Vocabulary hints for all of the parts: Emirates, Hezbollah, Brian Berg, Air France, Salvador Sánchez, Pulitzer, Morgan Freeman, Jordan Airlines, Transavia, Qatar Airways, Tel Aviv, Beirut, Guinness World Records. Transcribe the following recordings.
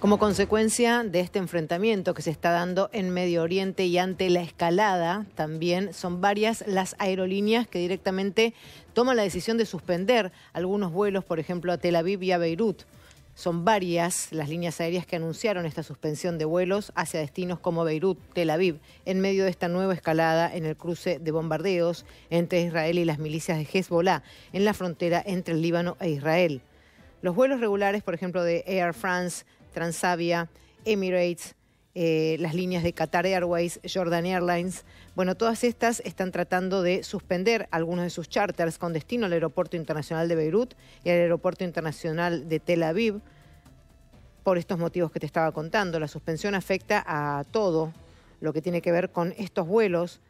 Como consecuencia de este enfrentamiento que se está dando en Medio Oriente y ante la escalada, también son varias las aerolíneas que directamente toman la decisión de suspender algunos vuelos, por ejemplo, a Tel Aviv y a Beirut. Son varias las líneas aéreas que anunciaron esta suspensión de vuelos hacia destinos como Beirut, Tel Aviv, en medio de esta nueva escalada en el cruce de bombardeos entre Israel y las milicias de Hezbollah en la frontera entre el Líbano e Israel. Los vuelos regulares, por ejemplo, de Air France, Transavia, Emirates, las líneas de Qatar Airways, Jordan Airlines. Bueno, todas estas están tratando de suspender algunos de sus charters con destino al Aeropuerto Internacional de Beirut y al Aeropuerto Internacional de Tel Aviv. Por estos motivos que te estaba contando, la suspensión afecta a todo lo que tiene que ver con estos vuelos.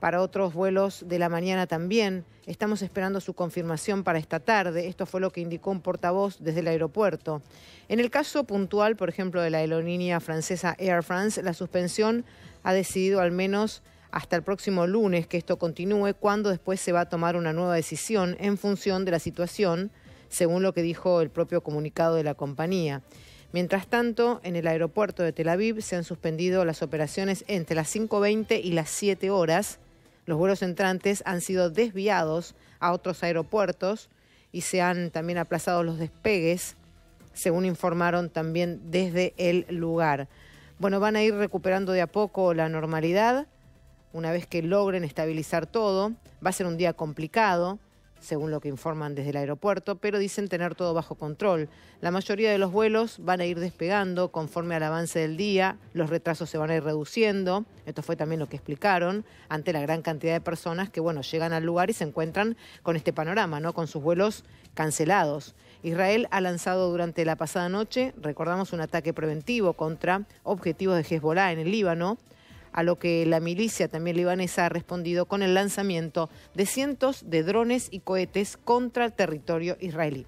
Para otros vuelos de la mañana también. Estamos esperando su confirmación para esta tarde. Esto fue lo que indicó un portavoz desde el aeropuerto. En el caso puntual, por ejemplo, de la aerolínea francesa Air France, la suspensión ha decidido al menos hasta el próximo lunes que esto continúe, cuando después se va a tomar una nueva decisión en función de la situación, según lo que dijo el propio comunicado de la compañía. Mientras tanto, en el aeropuerto de Tel Aviv se han suspendido las operaciones entre las 5:20 y las 7 horas. Los vuelos entrantes han sido desviados a otros aeropuertos y se han también aplazado los despegues, según informaron también desde el lugar. Bueno, van a ir recuperando de a poco la normalidad una vez que logren estabilizar todo. Va a ser un día complicado, según lo que informan desde el aeropuerto, pero dicen tener todo bajo control. La mayoría de los vuelos van a ir despegando conforme al avance del día, los retrasos se van a ir reduciendo, esto fue también lo que explicaron, ante la gran cantidad de personas que, bueno, llegan al lugar y se encuentran con este panorama, ¿no?, con sus vuelos cancelados. Israel ha lanzado durante la pasada noche, recordamos, un ataque preventivo contra objetivos de Hezbollah en el Líbano, a lo que la milicia también libanesa ha respondido con el lanzamiento de cientos de drones y cohetes contra el territorio israelí.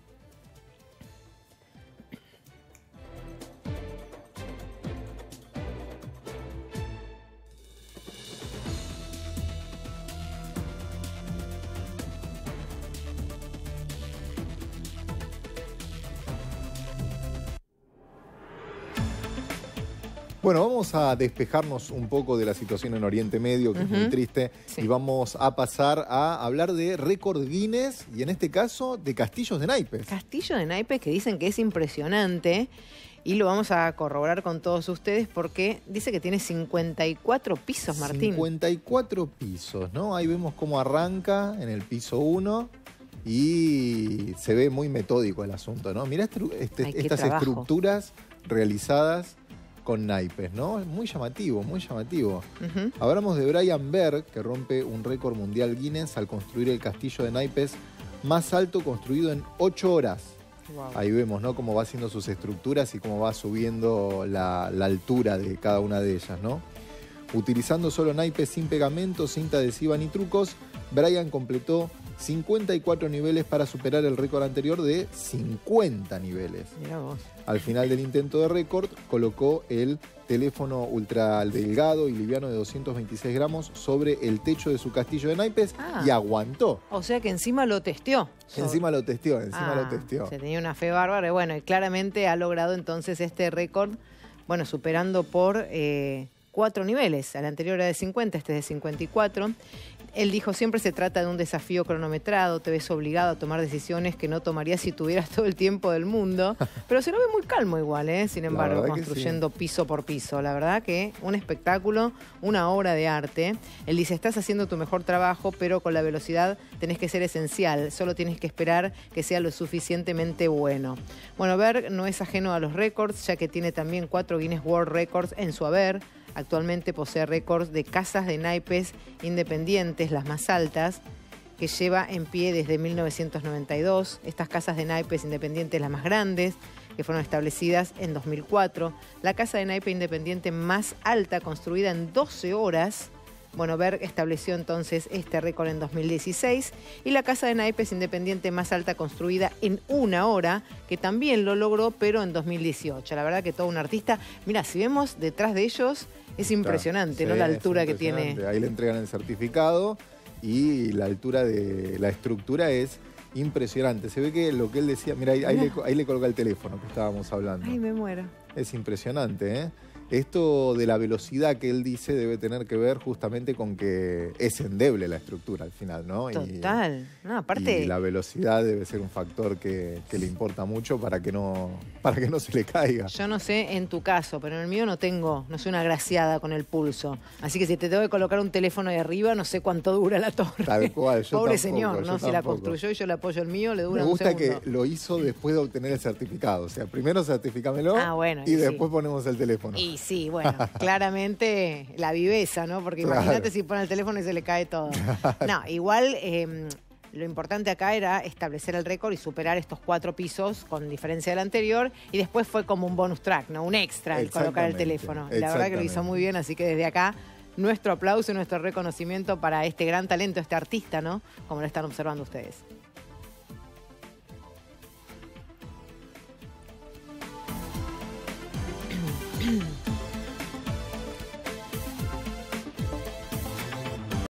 Bueno, vamos a despejarnos un poco de la situación en Oriente Medio, que es muy triste, sí. Y vamos a pasar a hablar de récord Guinness, y en este caso, de castillos de naipes. Castillo de naipes que dicen que es impresionante, y lo vamos a corroborar con todos ustedes, porque dice que tiene 54 pisos, Martín. 54 pisos, ¿no? Ahí vemos cómo arranca en el piso 1, y se ve muy metódico el asunto, ¿no? Mirá estas estructuras realizadas con naipes, ¿no? Es muy llamativo, muy llamativo. Hablamos de Brian Berg, que rompe un récord mundial Guinness al construir el castillo de naipes más alto construido en 8 horas. Wow. Ahí vemos, ¿no?, cómo va haciendo sus estructuras y cómo va subiendo la altura de cada una de ellas, ¿no? Utilizando solo naipes sin pegamento, cinta adhesiva ni trucos, Brian completó 54 niveles para superar el récord anterior de 50 niveles. Mirá vos. Al final del intento de récord, colocó el teléfono ultra delgado y liviano de 226 gramos sobre el techo de su castillo de naipes y aguantó. O sea que encima lo testeó. Encima lo testeó. Se tenía una fe bárbara y bueno, claramente ha logrado entonces este récord, bueno, superando por 4 niveles. Al anterior era de 50, este es de 54. Él dijo, siempre se trata de un desafío cronometrado, te ves obligado a tomar decisiones que no tomarías si tuvieras todo el tiempo del mundo. Pero se lo ve muy calmo igual, ¿eh? Sin embargo, construyendo piso por piso. La verdad que un espectáculo, una obra de arte. Él dice, estás haciendo tu mejor trabajo, pero con la velocidad tenés que ser esencial. Solo tienes que esperar que sea lo suficientemente bueno. Bueno, Berg no es ajeno a los récords, ya que tiene también 4 Guinness World Records en su haber. Actualmente posee récords de casas de naipes independientes, las más altas, que lleva en pie desde 1992. Estas casas de naipes independientes, las más grandes, que fueron establecidas en 2004. La casa de naipe independiente más alta, construida en 12 horas. Bueno, Berg estableció entonces este récord en 2016. Y la casa de naipes independiente más alta construida en 1 hora, que también lo logró, pero en 2018. La verdad que todo un artista. Mirá, si vemos detrás de ellos, es impresionante, claro, ¿no? Sí, la altura que tiene. Ahí le entregan el certificado y la altura de la estructura es impresionante. Se ve que lo que él decía... Mirá, ahí le coloca el teléfono que estábamos hablando. Ay, me muero. Es impresionante, ¿eh? Esto de la velocidad que él dice debe tener que ver justamente con que es endeble la estructura al final, ¿no? Total. No, aparte... Y la velocidad debe ser un factor que le importa mucho para que no se le caiga. Yo no sé en tu caso, pero en el mío no soy una agraciada con el pulso. Así que si te tengo que colocar un teléfono ahí arriba, no sé cuánto dura la torre. Tal cual, yo pobre tampoco, señor, ¿no? Si la construyó y yo le apoyo el mío, le dura un segundo. Me gusta que lo hizo después de obtener el certificado. O sea, primero certificámelo y después ponemos el teléfono. Y sí, bueno, claramente la viveza, ¿no? Porque imagínate si pone el teléfono y se le cae todo. No, igual lo importante acá era establecer el récord y superar estos 4 pisos con diferencia del anterior, y después fue como un bonus track, ¿no? Un extra el colocar el teléfono. La verdad que lo hizo muy bien, así que desde acá nuestro aplauso y nuestro reconocimiento para este gran talento, este artista, ¿no? Como lo están observando ustedes.